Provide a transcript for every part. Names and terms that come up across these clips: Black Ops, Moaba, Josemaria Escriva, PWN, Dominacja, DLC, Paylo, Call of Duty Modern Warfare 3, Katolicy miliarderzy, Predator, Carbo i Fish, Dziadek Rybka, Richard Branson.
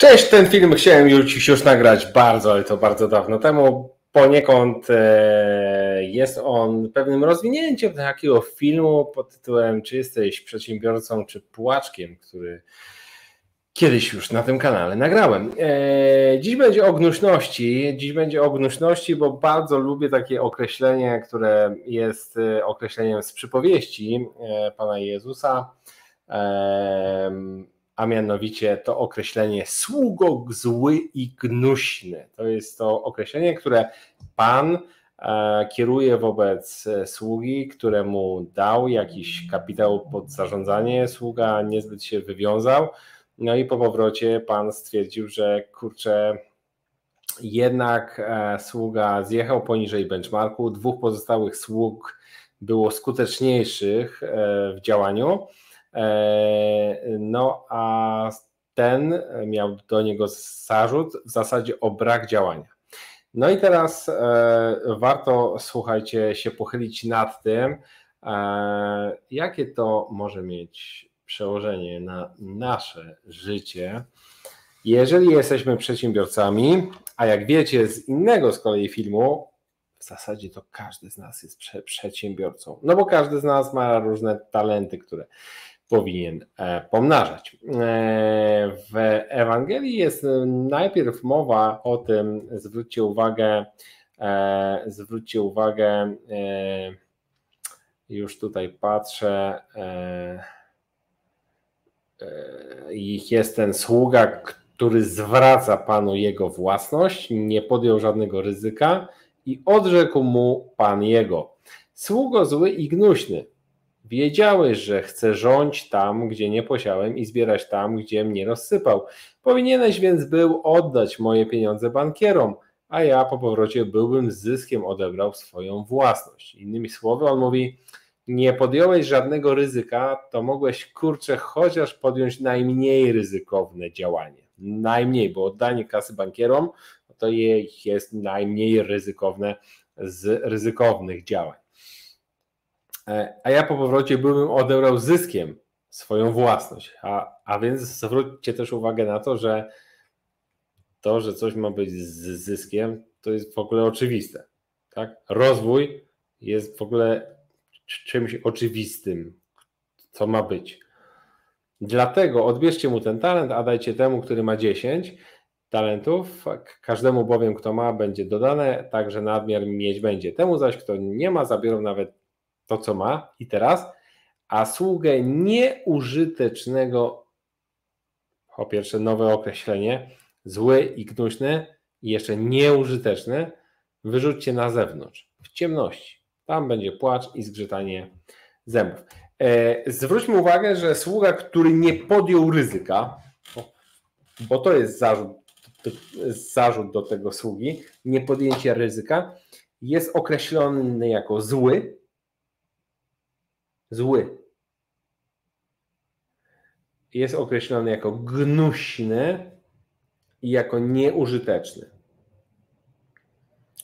Cześć, ten film chciałem już nagrać bardzo, ale to bardzo dawno temu. Poniekąd jest on pewnym rozwinięciem takiego filmu pod tytułem Czy jesteś przedsiębiorcą, czy płaczkiem, który kiedyś już na tym kanale nagrałem. Dziś będzie o gnuśności, bo bardzo lubię takie określenie, które jest określeniem z przypowieści Pana Jezusa, a mianowicie to określenie sługo zły i gnuśny. To jest to określenie, które Pan kieruje wobec sługi, któremu dał jakiś kapitał pod zarządzanie. Sługa niezbyt się wywiązał. No i po powrocie Pan stwierdził, że kurczę, jednak sługa zjechał poniżej benchmarku. Dwóch pozostałych sług było skuteczniejszych w działaniu. No a ten miał do niego zarzut w zasadzie o brak działania. No i teraz warto, słuchajcie, się pochylić nad tym, jakie to może mieć przełożenie na nasze życie, jeżeli jesteśmy przedsiębiorcami, a jak wiecie z innego z kolei filmu, w zasadzie to każdy z nas jest przedsiębiorcą, no bo każdy z nas ma różne talenty, które powinien pomnażać. W Ewangelii jest najpierw mowa o tym, zwróćcie uwagę, już tutaj patrzę, ich jest ten sługa, który zwraca Panu jego własność, nie podjął żadnego ryzyka i odrzekł mu Pan jego. Sługo zły i gnuśny, wiedziałeś, że chcę rządzić tam, gdzie nie posiałem i zbierać tam, gdzie mnie rozsypał. Powinieneś więc był oddać moje pieniądze bankierom, a ja po powrocie byłbym z zyskiem odebrał swoją własność. Innymi słowy, on mówi: nie podjąłeś żadnego ryzyka, to mogłeś, kurczę, chociaż podjąć najmniej ryzykowne działanie. Najmniej, bo oddanie kasy bankierom to jest najmniej ryzykowne z ryzykownych działań. A ja po powrocie byłbym odebrał zyskiem swoją własność. A więc zwróćcie też uwagę na to, że coś ma być z zyskiem, to jest w ogóle oczywiste. Tak? Rozwój jest w ogóle czymś oczywistym, co ma być. Dlatego odbierzcie mu ten talent, a dajcie temu, który ma 10 talentów. Każdemu bowiem, kto ma, będzie dodane, także nadmiar mieć będzie. Temu zaś, kto nie ma, zabiorą nawet to, co ma. I teraz, a sługę nieużytecznego, po pierwsze nowe określenie, zły i gnuśny, i jeszcze nieużyteczny, wyrzućcie na zewnątrz, w ciemności. Tam będzie płacz i zgrzytanie zębów. Zwróćmy uwagę, że sługa, który nie podjął ryzyka, bo to jest zarzut do tego sługi, niepodjęcie ryzyka, jest określony jako zły. Zły. Jest określony jako gnuśny i jako nieużyteczny.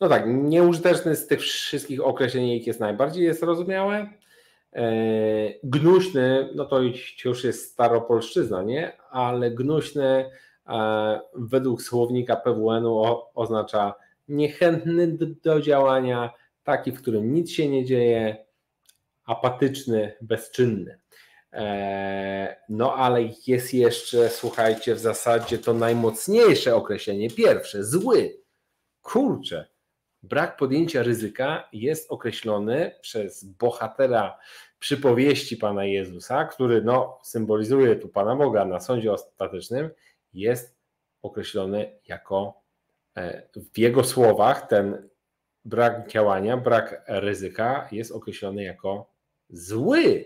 No tak, nieużyteczny z tych wszystkich określeń jest najbardziej zrozumiałe. Gnuśny, no to już jest staropolszczyzna, nie? Ale gnuśny według słownika PWN-u oznacza niechętny do działania, taki, w którym nic się nie dzieje, apatyczny, bezczynny. No ale jest jeszcze, słuchajcie, w zasadzie to najmocniejsze określenie, pierwsze, zły. Kurczę. Brak podjęcia ryzyka jest określony przez bohatera przypowieści Pana Jezusa, który no, symbolizuje tu Pana Boga na sądzie ostatecznym, jest określony jako, w jego słowach, ten brak działania, brak ryzyka jest określony jako zły.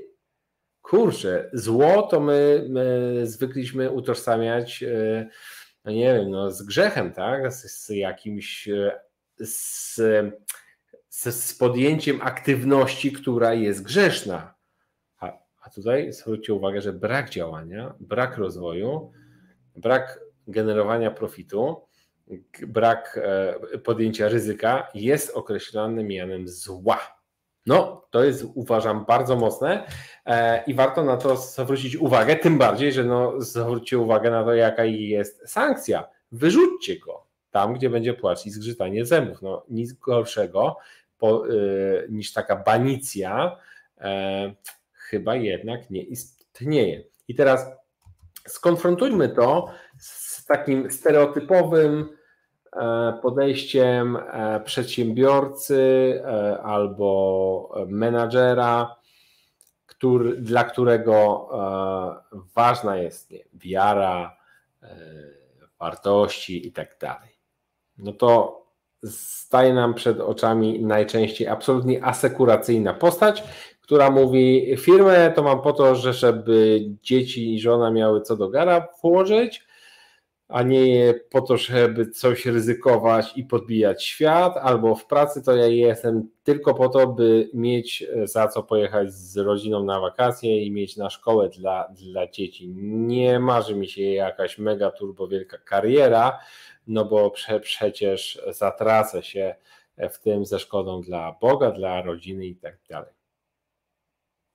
Kurczę, zło to my zwykliśmy utożsamiać, no nie wiem, no, z grzechem, tak? Z jakimś... Z podjęciem aktywności, która jest grzeszna. A tutaj zwróćcie uwagę, że brak działania, brak rozwoju, brak generowania profitu, brak podjęcia ryzyka jest określany mianem zła. No, to jest, uważam, bardzo mocne i warto na to zwrócić uwagę, tym bardziej, że no, zwróćcie uwagę na to, jaka jest sankcja. Wyrzućcie go tam, gdzie będzie płacz i zgrzytanie zębów. No, nic gorszego niż taka banicja chyba jednak nie istnieje. I teraz skonfrontujmy to z takim stereotypowym podejściem przedsiębiorcy albo menadżera, dla którego ważna jest wiara, wartości i tak dalej. No to staje nam przed oczami najczęściej absolutnie asekuracyjna postać, która mówi: firmę to mam po to, żeby dzieci i żona miały co do gara włożyć, a nie po to, żeby coś ryzykować i podbijać świat, albo w pracy to ja jestem tylko po to, by mieć za co pojechać z rodziną na wakacje i mieć na szkołę dla dzieci. Nie marzy mi się jakaś mega turbo wielka kariera, no bo przecież zatracę się w tym ze szkodą dla Boga, dla rodziny i tak dalej.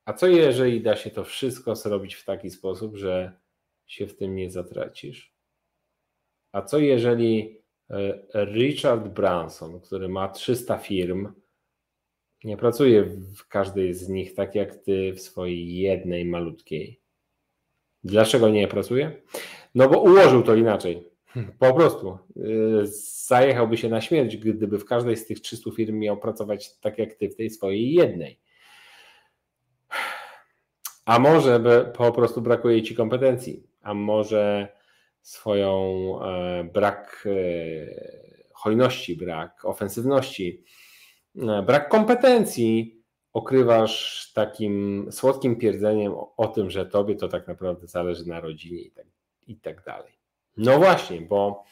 A co jeżeli da się to wszystko zrobić w taki sposób, że się w tym nie zatracisz? A co jeżeli Richard Branson, który ma 300 firm, nie pracuje w każdej z nich tak jak ty w swojej jednej malutkiej? Dlaczego nie pracuje? No bo ułożył to inaczej. Po prostu zajechałby się na śmierć, gdyby w każdej z tych 300 firm miał pracować tak jak ty w tej swojej jednej. A może po prostu brakuje ci kompetencji, a może brak hojności, brak ofensywności, brak kompetencji okrywasz takim słodkim pierdzeniem o tym, że tobie to tak naprawdę zależy na rodzinie i tak dalej. No właśnie, bo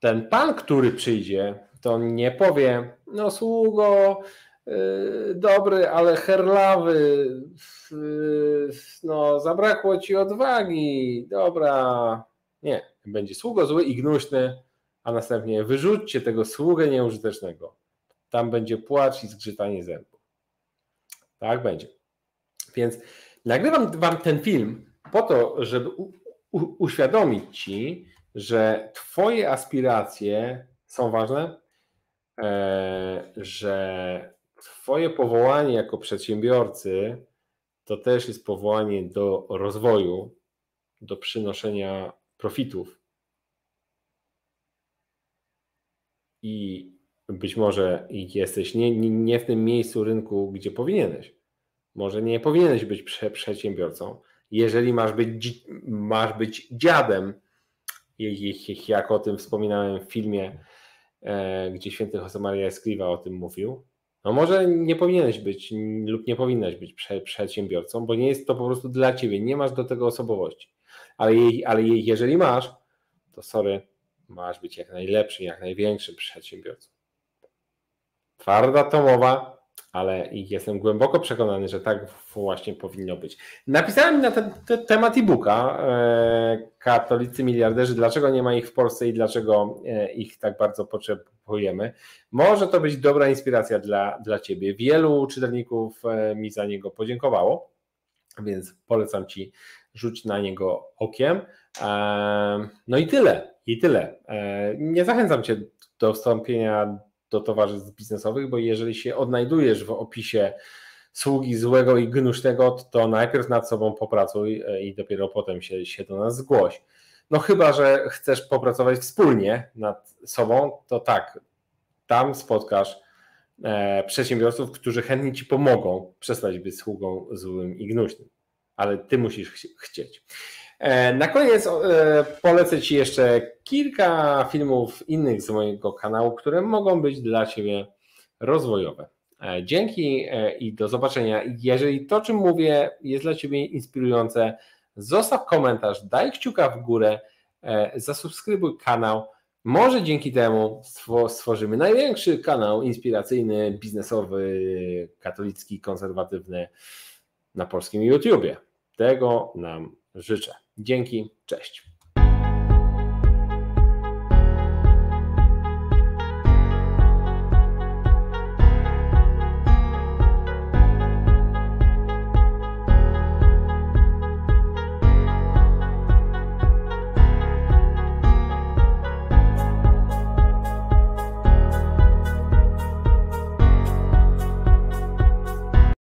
ten pan, który przyjdzie, to nie powie: no sługo, dobry, ale herlawy, no zabrakło ci odwagi, dobra. Nie, będzie sługo zły i gnuśny, a następnie wyrzućcie tego sługę nieużytecznego. Tam będzie płacz i zgrzytanie zębów. Tak będzie. Więc nagrywam wam ten film po to, żeby uświadomić ci, że twoje aspiracje są ważne, że twoje powołanie jako przedsiębiorcy to też jest powołanie do rozwoju, do przynoszenia profitów. I być może jesteś nie w tym miejscu rynku, gdzie powinieneś. Może nie powinieneś być przedsiębiorcą. Jeżeli masz być dziadem, jak o tym wspominałem w filmie, gdzie święty Josemaria Escriva o tym mówił, no może nie powinieneś być lub nie powinnaś być przedsiębiorcą, bo nie jest to po prostu dla ciebie, nie masz do tego osobowości. Ale jeżeli masz, to sorry, masz być jak najlepszy, jak największym przedsiębiorcą. Twarda to mowa, ale jestem głęboko przekonany, że tak właśnie powinno być. Napisałem na ten temat e-booka Katolicy miliarderzy, dlaczego nie ma ich w Polsce i dlaczego ich tak bardzo potrzebujemy. Może to być dobra inspiracja dla ciebie. Wielu czytelników mi za niego podziękowało, więc polecam ci, rzuć na niego okiem. No i tyle, Nie zachęcam cię do wstąpienia do towarzystw biznesowych, bo jeżeli się odnajdujesz w opisie sługi złego i gnuśnego, to najpierw nad sobą popracuj i dopiero potem się do nas zgłoś. No chyba że chcesz popracować wspólnie nad sobą, to tak, tam spotkasz przedsiębiorców, którzy chętnie ci pomogą przestać być sługą złym i gnuśnym, ale ty musisz chcieć. Na koniec polecę ci jeszcze kilka filmów innych z mojego kanału, które mogą być dla ciebie rozwojowe. Dzięki i do zobaczenia. Jeżeli to, czym mówię, jest dla ciebie inspirujące, zostaw komentarz, daj kciuka w górę, zasubskrybuj kanał. Może dzięki temu stworzymy największy kanał inspiracyjny, biznesowy, katolicki, konserwatywny na polskim YouTubie. Tego nam życzę. Dzięki, cześć.